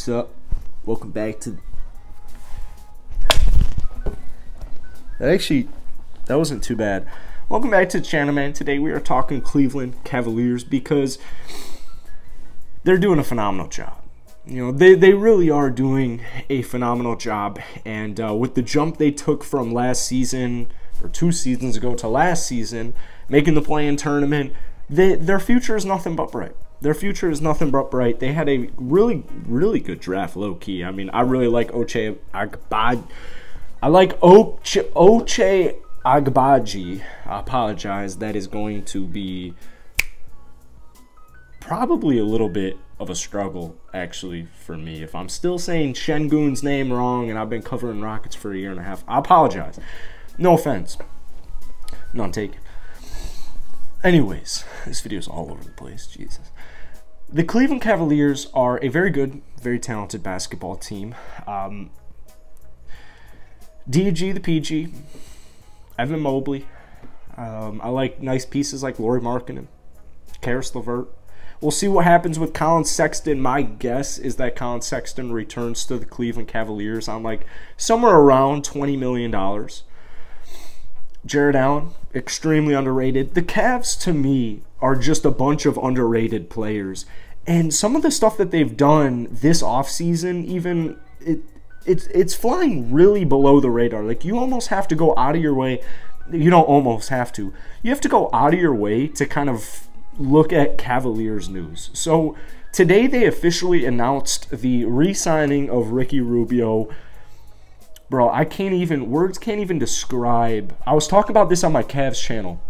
What's up? Welcome back to... That wasn't too bad. Welcome back to the channel, man. Today we are talking Cleveland Cavaliers because they're doing a phenomenal job. You know, they really are doing a phenomenal job. And with the jump they took from last season, or 2 seasons ago to last season, making the play-in tournament, their future is nothing but bright. Their future is nothing but bright. They had a really, really good draft, low-key. I mean, I really like Ochai Agbaji. I like Ochai Agbaji. I apologize. That is going to be probably a little bit of a struggle, actually, for me. If I'm still saying Şengün's name wrong and I've been covering Rockets for 1.5 years, I apologize. No offense. None taken. Anyways, this video is all over the place. Jesus. The Cleveland Cavaliers are a very good, very talented basketball team. DG the PG, Evan Mobley. I like nice pieces like Lauri Markkanen, Caris LeVert. We'll see what happens with Collin Sexton. My guess is that Collin Sexton returns to the Cleveland Cavaliers on like somewhere around $20 million. Jared Allen, extremely underrated. The Cavs, to me, are just a bunch of underrated players. And some of the stuff that they've done this offseason, even, it's flying really below the radar. Like, you almost have to go out of your way. You don't almost have to. You have to go out of your way to kind of look at Cavaliers news. So, today they officially announced the re-signing of Ricky Rubio. Bro, I can't even, words can't even describe. I was talking about this on my Cavs channel.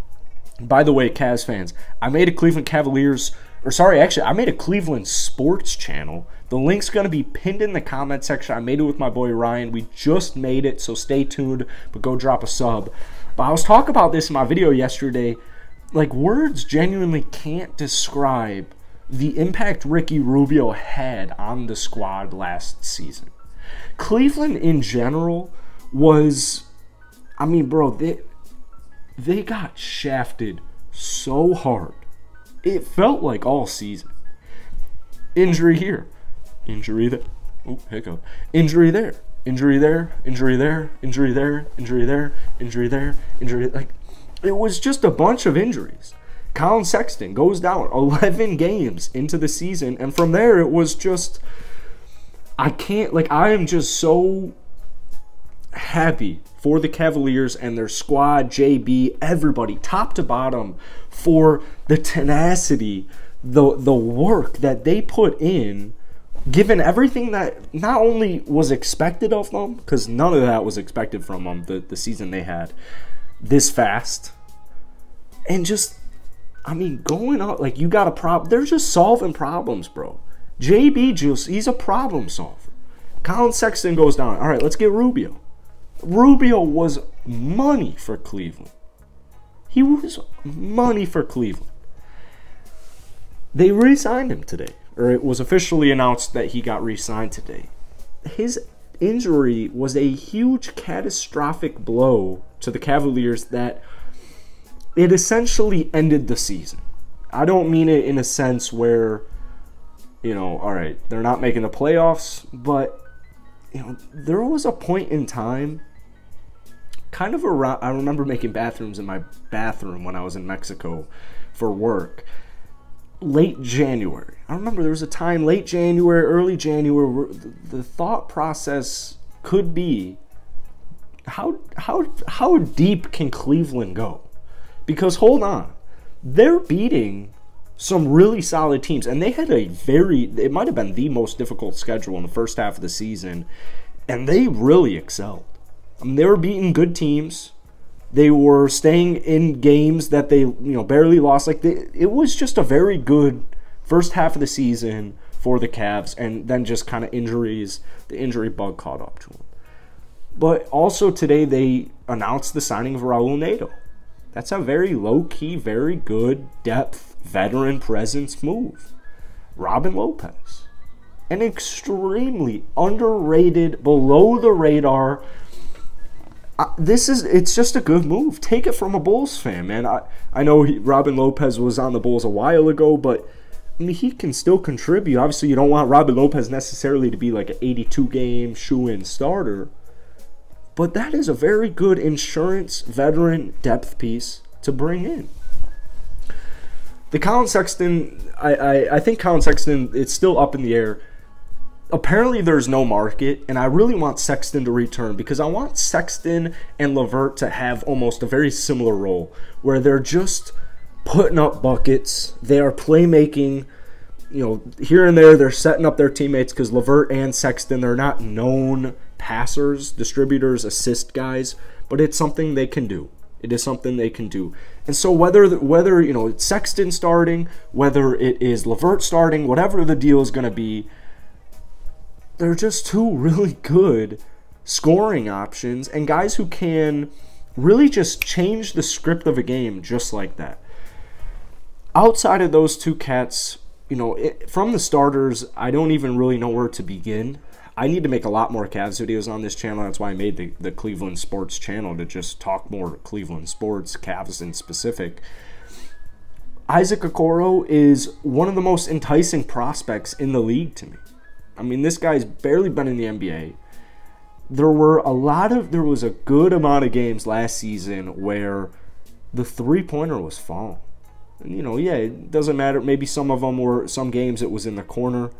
By the way, Cavs fans, I made a Cleveland Cavaliers, or sorry, actually, I made a Cleveland Sports channel. The link's going to be pinned in the comment section. I made it with my boy Ryan. We just made it, so stay tuned, but go drop a sub. But I was talking about this in my video yesterday. Like, words genuinely can't describe the impact Ricky Rubio had on the squad last season. Cleveland in general was, I mean, bro, they got shafted so hard. It felt like all season. Injury here, injury there, oh, hiccup, injury there, injury there, injury there, injury there, injury there, injury there, injury, like, it was just a bunch of injuries. Collin Sexton goes down 11 games into the season, and from there it was just, I can't, like, I am just so happy for the Cavaliers and their squad, JB, everybody, top to bottom, for the tenacity, the work that they put in, given everything that not only was expected of them, because none of that was expected from them, the season they had this fast, and just, I mean, going up, like, you got a problem. They're just solving problems, bro. JB Juice, he's a problem solver. Collin Sexton goes down. All right, let's get Rubio. Rubio was money for Cleveland. He was money for Cleveland. They re-signed him today, or it was officially announced that he got re-signed today. His injury was a huge catastrophic blow to the Cavaliers that it essentially ended the season. I don't mean it in a sense where, you know, all right, they're not making the playoffs, but, you know, there was a point in time, kind of around, I remember making bathrooms in my bathroom when I was in Mexico for work, late January. I remember there was a time, late January, early January, where the thought process could be, how deep can Cleveland go? Because, hold on, they're beating some really solid teams, and they had a very, it might have been the most difficult schedule in the first half of the season, and they really excelled. I mean, they were beating good teams. They were staying in games that they, you know, barely lost. Like, it was just a very good first half of the season for the Cavs, and then just kind of injuries, the injury bug caught up to them. But also today they announced the signing of Raul Neto. That's a very low-key, very good depth veteran presence move. Robin Lopez, an extremely underrated, below the radar. This is, it's just a good move. Take it from a Bulls fan, man. I know Robin Lopez was on the Bulls a while ago, but I mean, he can still contribute. Obviously, you don't want Robin Lopez necessarily to be like an 82-game shoe-in starter. But that is a very good insurance veteran depth piece to bring in. The Collin Sexton, I think Collin Sexton, it's still up in the air. Apparently, there's no market, and I really want Sexton to return because I want Sexton and LeVert to have almost a very similar role where they're just putting up buckets. They are playmaking, you know, here and there. They're setting up their teammates because LeVert and Sexton, they're not known passers, distributors, assist guys, but it's something they can do. It is something they can do. And so whether you know, it's Sexton starting, whether it is LeVert starting, whatever the deal is going to be, they're just two really good scoring options and guys who can really just change the script of a game just like that. Outside of those two cats, you know, from the starters, I don't even really know where to begin. I need to make a lot more Cavs videos on this channel. That's why I made the Cleveland Sports channel, to just talk more Cleveland sports, Cavs in specific. Isaac Okoro is one of the most enticing prospects in the league to me. I mean, this guy's barely been in the NBA. There was a good amount of games last season where the three-pointer was falling. And, you know, yeah, it doesn't matter. Maybe some games it was in the corner.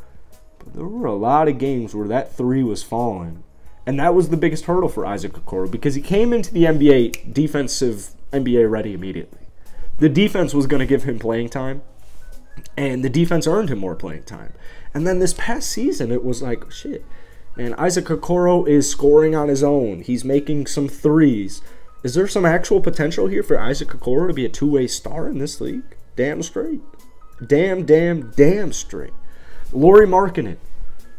But there were a lot of games where that three was falling. And that was the biggest hurdle for Isaac Okoro because he came into the NBA NBA ready immediately. The defense was going to give him playing time. And the defense earned him more playing time. And then this past season, it was like, shit, man, Isaac Okoro is scoring on his own. He's making some threes. Is there some actual potential here for Isaac Okoro to be a two-way star in this league? Damn straight. Damn, damn, damn straight. Lauri Markkanen.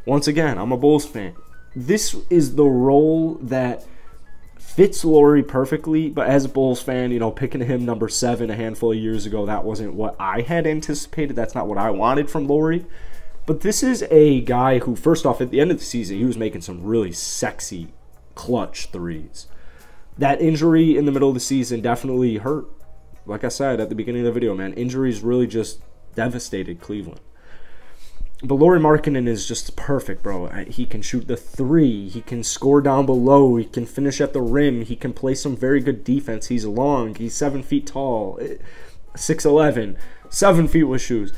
Once again, I'm a Bulls fan. This is the role that fits Lauri perfectly, but as a Bulls fan, you know, picking him number 7 a handful of years ago, that wasn't what I had anticipated. That's not what I wanted from Lauri. But this is a guy who, first off, at the end of the season, he was making some really sexy clutch threes. That injury in the middle of the season definitely hurt. Like I said at the beginning of the video, man, injuries really just devastated Cleveland. But Lauri Markkanen is just perfect, bro. He can shoot the three. He can score down below. He can finish at the rim. He can play some very good defense. He's long. He's 7 feet tall, 6'11", 7 feet with shoes.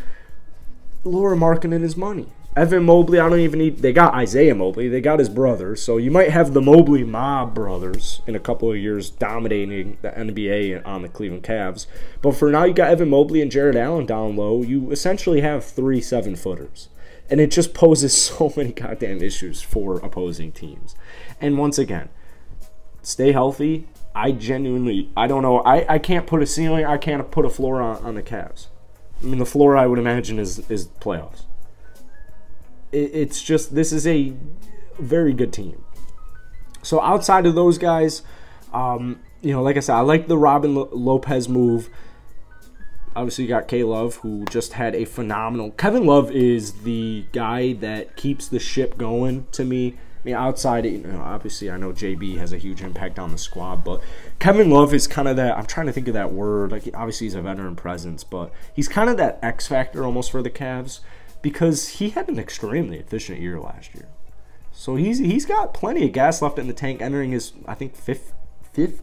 Lauri Markkanen is money. Evan Mobley, I don't even need. They got Isaiah Mobley. They got his brother. So you might have the Mobley mob brothers in a couple of years dominating the NBA on the Cleveland Cavs. But for now, you got Evan Mobley and Jared Allen down low. You essentially have 3 7-footers. And it just poses so many goddamn issues for opposing teams. And once again, stay healthy. I don't know. I can't put a ceiling. I can't put a floor on the Cavs. I mean, the floor I would imagine is playoffs. It's just, this is a very good team. So outside of those guys, you know, like I said, I like the Robin Lopez move. Obviously, you got K. Love, who just had a phenomenal... Kevin Love is the guy that keeps the ship going to me. I mean, outside, you know, obviously, I know JB has a huge impact on the squad, but Kevin Love is kind of that... I'm trying to think of that word. Like, obviously, he's a veteran presence, but he's kind of that X factor almost for the Cavs because he had an extremely efficient year last year. So he's got plenty of gas left in the tank entering his, I think, 15th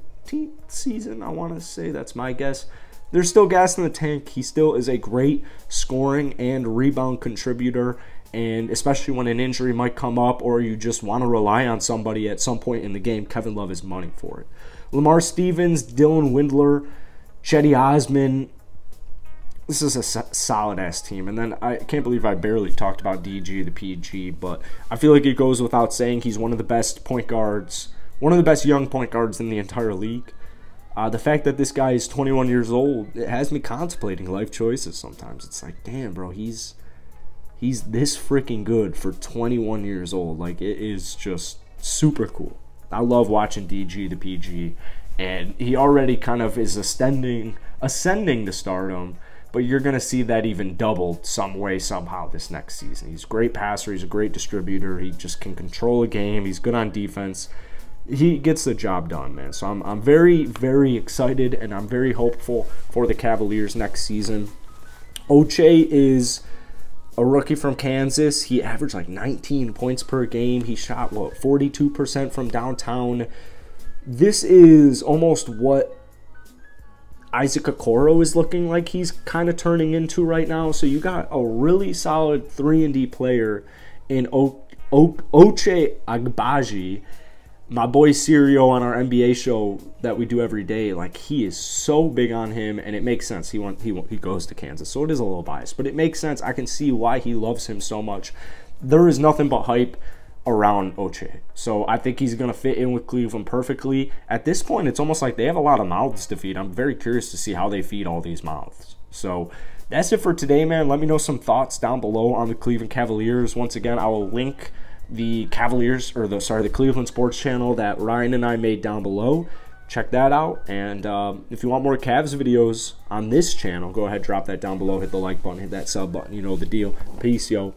season, I want to say. That's my guess. There's still gas in the tank. He still is a great scoring and rebound contributor, and especially when an injury might come up or you just want to rely on somebody at some point in the game, Kevin Love is money for it. Lamar Stevens, Dylan Windler, Chedi Osman. This is a solid-ass team. And then I can't believe I barely talked about DG the PG, but I feel like it goes without saying he's one of the best point guards, one of the best young point guards in the entire league. The fact that this guy is 21 years old, it has me contemplating life choices sometimes. It's like, damn, bro, he's this freaking good for 21 years old. Like, it is just super cool. I love watching DG the PG, and he already kind of is ascending to stardom, but you're going to see that even doubled some way, somehow this next season. He's a great passer. He's a great distributor. He just can control a game. He's good on defense. He gets the job done, man. So I'm very, very excited, and I'm very hopeful for the Cavaliers next season. Ochai is a rookie from Kansas. He averaged like 19 points per game. He shot, what, 42% from downtown. This is almost what Isaac Okoro is looking like he's kind of turning into right now. So you got a really solid 3-and-D player in Ochai Agbaji. My boy Sirio on our NBA show that we do every day, like, he is so big on him, and it makes sense. He goes to Kansas, so it is a little biased, but it makes sense. I can see why he loves him so much. There is nothing but hype around Ochai, so I think he's going to fit in with Cleveland perfectly. At this point, it's almost like they have a lot of mouths to feed. I'm very curious to see how they feed all these mouths. So that's it for today, man. Let me know some thoughts down below on the Cleveland Cavaliers. Once again, I will link the Cavaliers, or the Cleveland Sports Channel that Ryan and I made down below. Check that out. And if you want more Cavs videos on this channel, go ahead, drop that down below, hit the like button, hit that sub button, you know the deal. Peace, yo.